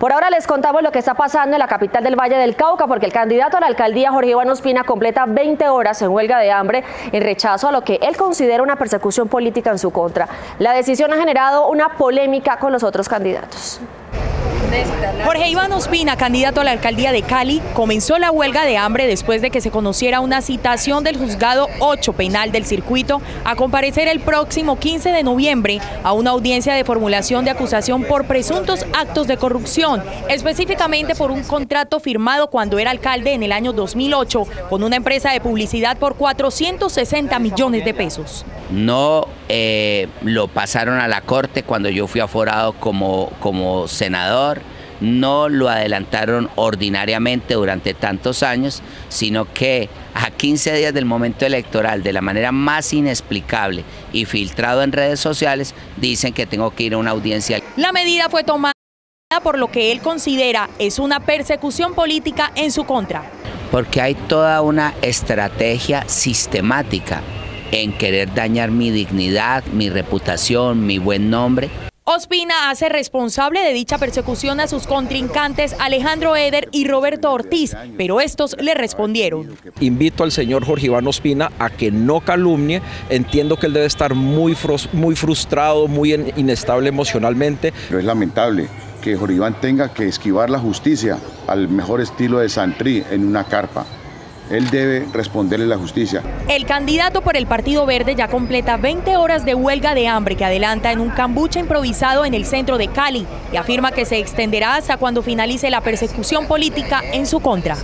Por ahora les contamos lo que está pasando en la capital del Valle del Cauca, porque el candidato a la alcaldía, Jorge Iván Ospina, completa 20 horas en huelga de hambre en rechazo a lo que él considera una persecución política en su contra. La decisión ha generado una polémica con los otros candidatos. Jorge Iván Ospina, candidato a la alcaldía de Cali, comenzó la huelga de hambre después de que se conociera una citación del juzgado 8 penal del circuito a comparecer el próximo 15 de noviembre a una audiencia de formulación de acusación por presuntos actos de corrupción, específicamente por un contrato firmado cuando era alcalde en el año 2008 con una empresa de publicidad por 460 millones de pesos. No lo pasaron a la corte cuando yo fui aforado como senador. No lo adelantaron ordinariamente durante tantos años, sino que a 15 días del momento electoral, de la manera más inexplicable y filtrado en redes sociales, dicen que tengo que ir a una audiencia. La medida fue tomada por lo que él considera es una persecución política en su contra. Porque hay toda una estrategia sistemática en querer dañar mi dignidad, mi reputación, mi buen nombre. Ospina hace responsable de dicha persecución a sus contrincantes Alejandro Eder y Roberto Ortiz, pero estos le respondieron. Invito al señor Jorge Iván Ospina a que no calumnie. Entiendo que él debe estar muy frustrado, muy inestable emocionalmente. Pero es lamentable que Jorge Iván tenga que esquivar la justicia al mejor estilo de Santri en una carpa. Él debe responderle la justicia. El candidato por el Partido Verde ya completa 20 horas de huelga de hambre que adelanta en un cambuche improvisado en el centro de Cali y afirma que se extenderá hasta cuando finalice la persecución política en su contra.